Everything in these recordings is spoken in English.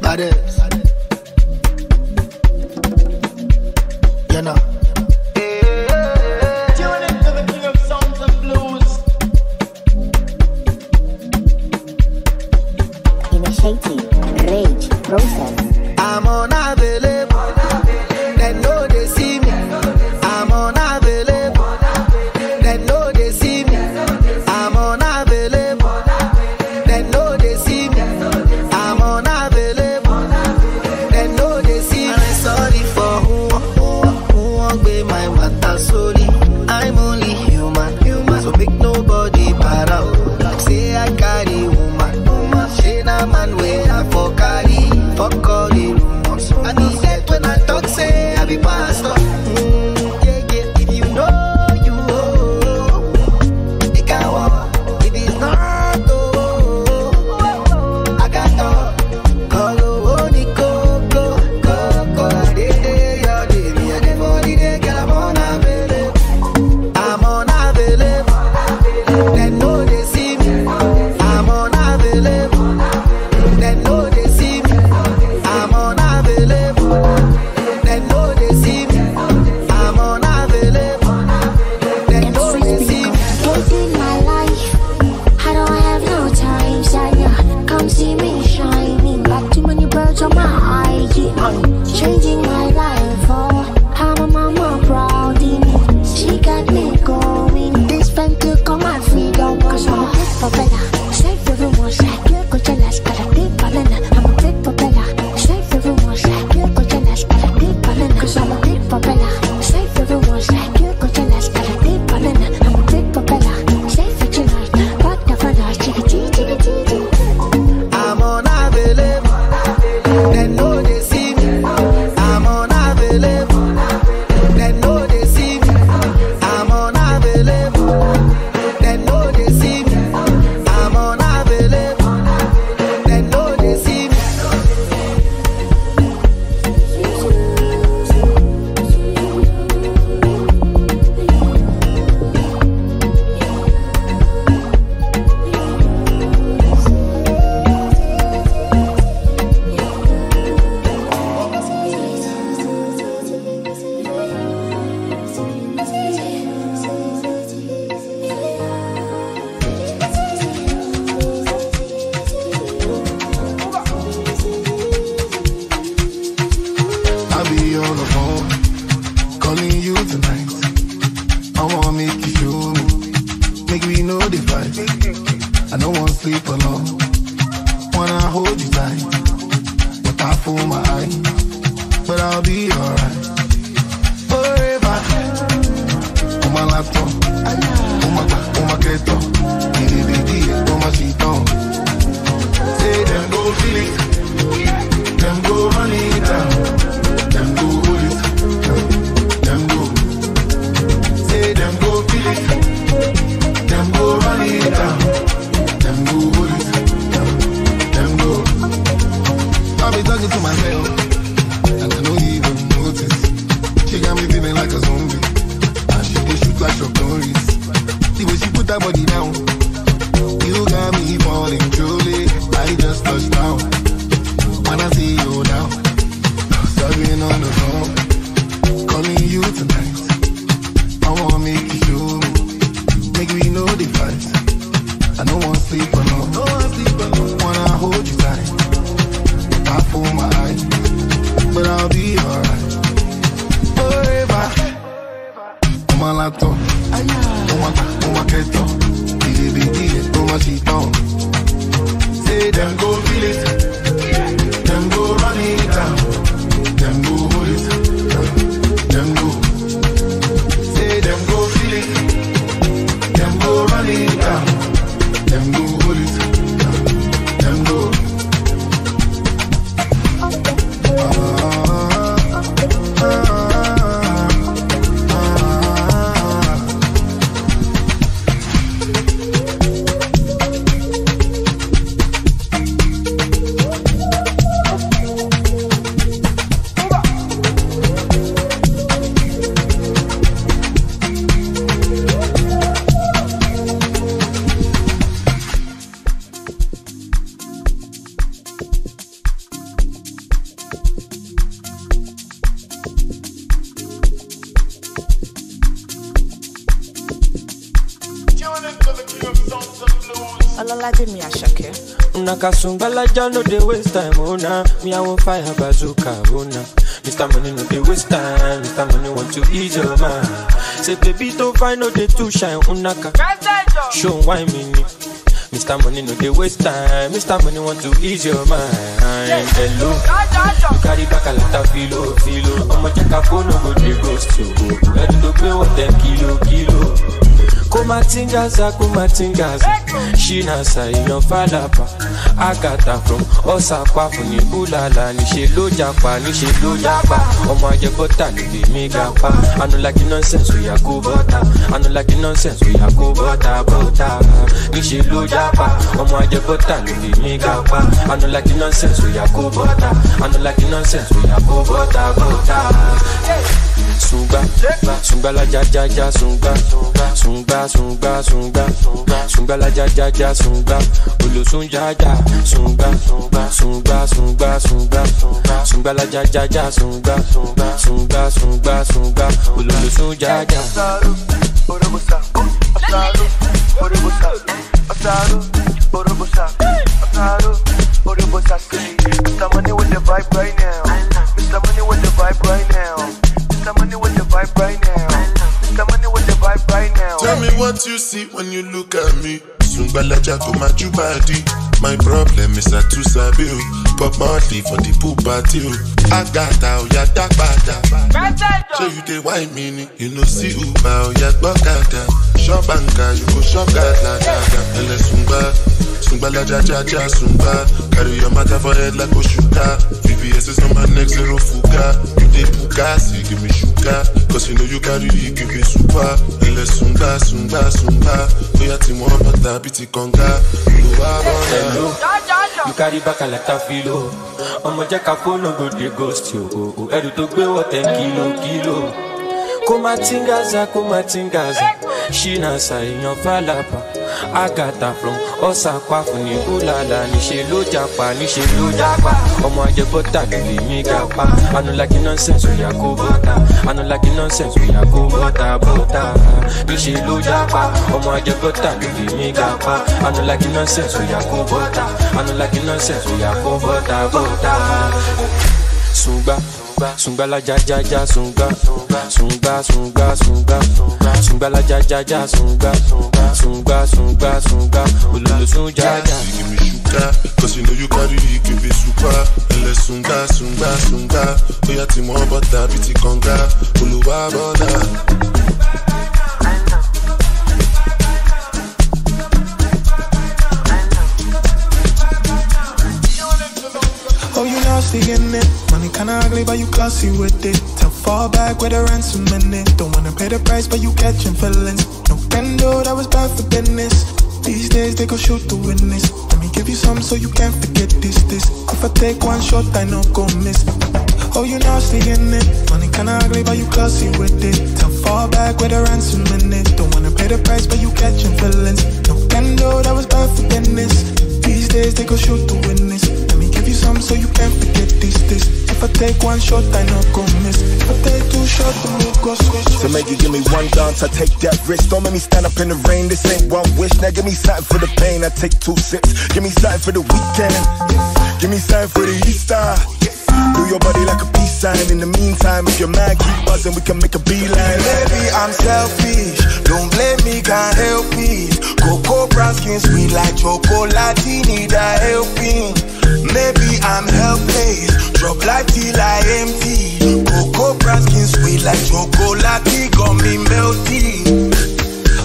Badass. You know. Tune into the King of Sounds and Blues. Initiating rage process. I'm unavailable. They know they see me. I'm unavailable. They know they see me. I'm unavailable. They know they see me. I'm unavailable. They know they see me. I'm sorry for who won't be my water sorry. I'm only human, so make nobody para. Say I carry woman, she na man where I for carry, for calling rumors. And he said when I talk say. Pastor, yeah, if you know you it can work. It is not oh, I got to call the go I'm unavailable. They know they see me. I'm unavailable. They know they see me. I'm unavailable. They know they see me. I'm unavailable. They know they see me. Living my life, I don't have no time. Sanya, come see me shining. Got too many birds on my eye. Yeah, I'm changing my life. Oh, how my mama proud in me. She got me going. This fan took all my freedom. Cause I'm a big papella. Save everyone's life. You're going to last. Gotta be balena. I'm a big papella. Save everyone's life. Cause I'm a big papella. Save everyone's life. You're going to last. Gotta be balena. I'm a big papella. Save it tonight. But never night. Chicka-chicka-chicka-chicka. I'm unavailable. They know they see me. I'm unavailable. They know they see me. I'm unavailable. They know they see me. I'm unavailable. They know they see me. Sungba like y'all know they waste time, oh nah. Me I won't fire bazooka, oh nah. Mr. Money know they waste time. Mr. Money want to ease your mind. Say baby don't find no they too shine, oh nah. Show why me need. Mr. Money know they waste time. Mr. Money want to ease your mind. Hello, you carry back a lot of filo. I'ma check a phone, no go they ghost you. Ready to play with them kilo. Kumatingaza, she nasa ino falapa. Agata from Osaka funi ulala ni she lo japa. Omo aje bota ni be mega pa. I don't like the nonsense we are go bota. Ni she lo japa. Omo aje bota ni be mega pa. I don't like the nonsense we are go bota. Sungba la ja Sungba la ja Sungba olo sunjaja Sungba Sungba la ja Sungba olo sunjaja Orobosa Mr. Money with the vibe right now. Tell me what you see when you look at me. Sungba la ja go match you body. My problem is I too sabi. Pop money for the poop party. Agata oya dakbata. So you dey whine me, you no see Uba oya gbokada. Shop banka you go shop gada. Ele Sungba la ja Sungba. Carry your matter for head like Oshuka. VBS is on my neck, zero fuka. Pukasi, give me sugar, cause you know you carry it, give me super. Ele Sungba, we are team one, but that bitty conga. You carry back a lot of filo. I'ma check a phone, no go dey ghost you. Edu to gbe what 10 kilo. Kumatingaza, she nasa in your falapa. Agata from Osaka funi ulala ni she lo japa. Omo aje bota ni mi gapa. I don't like the nonsense we are go bota. Ni she lo japa. Omo aje bota ni mi gapa. I don't like the nonsense we are go bota. Sungba la ja Sungba Sungba la ja Sungba ululu sunjaja. Give me sugar, cause you know you carry it, give me super. Ele Sungba, we are team one, but that bitty conga, uluwa boda. Seeing it, money kinda ugly, but you classy with it. Tell fall back with a ransom in it. Don't wanna pay the price, but you catching feelings. No candle, that was bad for business. These days they go shoot the witness. Let me give you some so you can't forget this. If I take one shot, I no go miss. Oh, you now seeing it, money kinda ugly, but you classy with it. Tell fall back with a ransom in it. Don't wanna pay the price, but you catching feelings. No candle, that was bad for business. These days they go shoot the witness. So you can't forget this. If I take one shot, I no go miss. If I take two shots, I no go squish. So make you give me one dance, I take that risk. Don't make me stand up in the rain, this ain't one wish. Now give me something for the pain, I take 2 sips. Give me something for the weekend. Give me something for the Easter. Do your body like a peace sign. In the meantime, if you're mad, keep buzzing, we can make a beeline. Baby, I'm selfish. Don't blame me, can't help it. Cocoa brown skin, sweet like chocolate. Need a helping. Maybe I'm helpless. Drop like till I empty. Cocoa brown skin, sweet like chocolate. Got me melty.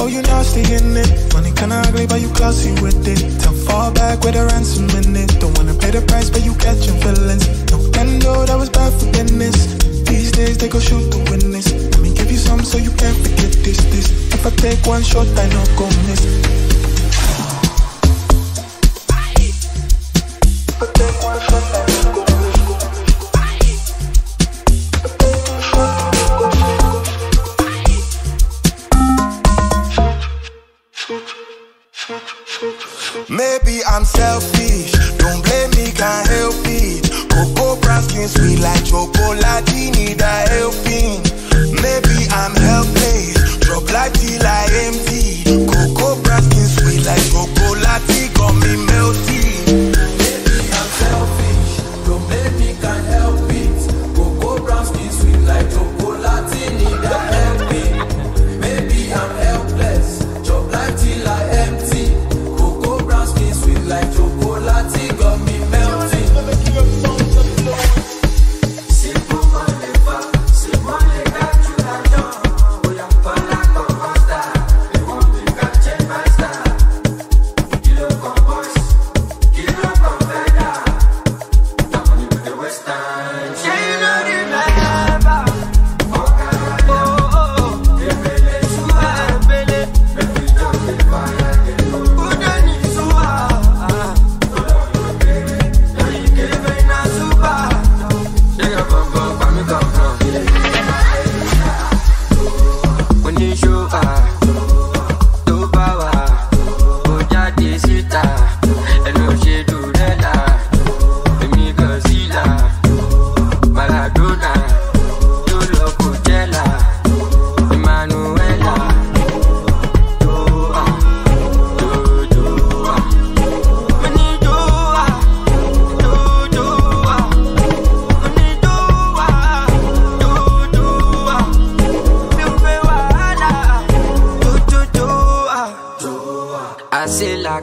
Oh, you nasty in it. Money kinda ugly, but you classy with it. Tell fall back with a ransom in it. Don't wanna pay the price, but you catching feelings. No candle, that was bad for business. These days they go shoot the witness. Let me give you some so you can't forget this. If I take one shot, I no go miss. If I take one shot, I no go miss. Maybe I'm selfish, don't blame me, guy. things sweet like chocolatini that helping. Maybe I'm helpless, chocolatini like empty. Cocoa brown skin sweet like chocolatini got me melting. Maybe I'm selfish, don't make me can't help it. Cocoa brown skin sweet like chocolatini that helping. Maybe I'm helpless, chocolatini like empty. Cocoa brown skin sweet like chocolatini got me melting.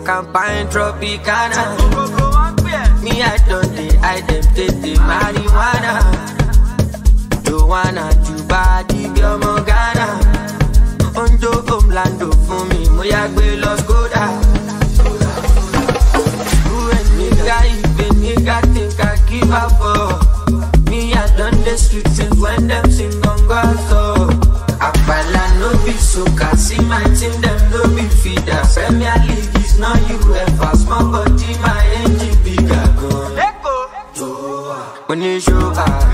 Campaign Tropicana. Me I don't identify the marijuana. Joanna Juba di Biomogana. Ondo Omlando for me, Moyagwe Los Goda. Who and nigga even nigga think I give up for? Me I done the streets since when them sing Gongoso. Akbala no be so kasi my team them no be feeder. Premier League. Now you ever small body, my engine bigger. Let go. When you show up.